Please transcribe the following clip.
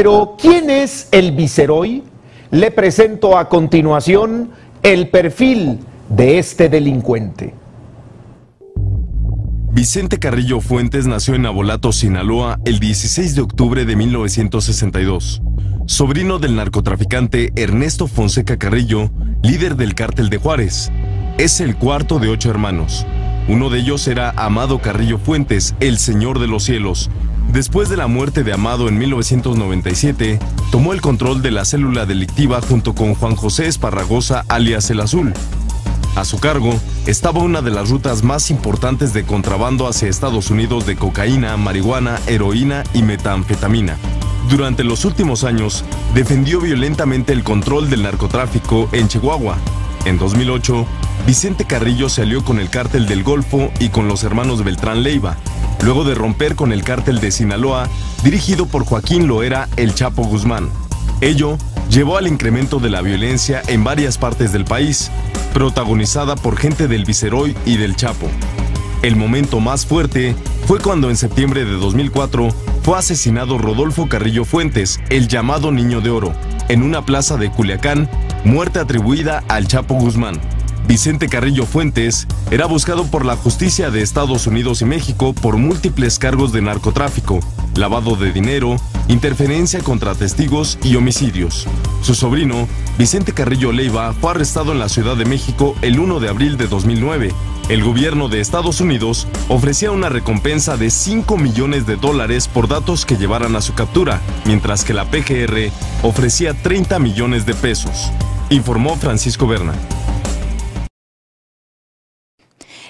Pero ¿quién es el Viceroy? Le presento a continuación el perfil de este delincuente. Vicente Carrillo Fuentes nació en Navolato, Sinaloa, el 16 de octubre de 1962. Sobrino del narcotraficante Ernesto Fonseca Carrillo, líder del cártel de Juárez. Es el cuarto de 8 hermanos. Uno de ellos era Amado Carrillo Fuentes, el Señor de los Cielos. Después de la muerte de Amado en 1997, tomó el control de la célula delictiva junto con Juan José Esparragosa, alias El Azul. A su cargo estaba una de las rutas más importantes de contrabando hacia Estados Unidos de cocaína, marihuana, heroína y metanfetamina. Durante los últimos años, defendió violentamente el control del narcotráfico en Chihuahua. En 2008, Vicente Carrillo se alió con el cártel del Golfo y con los hermanos Beltrán Leiva, luego de romper con el cártel de Sinaloa, dirigido por Joaquín Loera, el Chapo Guzmán. Ello llevó al incremento de la violencia en varias partes del país, protagonizada por gente del Viceroy y del Chapo. El momento más fuerte fue cuando en septiembre de 2004 fue asesinado Rodolfo Carrillo Fuentes, el llamado Niño de Oro, en una plaza de Culiacán, muerte atribuida al Chapo Guzmán. Vicente Carrillo Fuentes era buscado por la justicia de Estados Unidos y México por múltiples cargos de narcotráfico, lavado de dinero, interferencia contra testigos y homicidios. Su sobrino, Vicente Carrillo Leiva, fue arrestado en la Ciudad de México el 1 de abril de 2009. El gobierno de Estados Unidos ofrecía una recompensa de $5 millones por datos que llevaran a su captura, mientras que la PGR ofrecía 30 millones de pesos, informó Francisco Berna.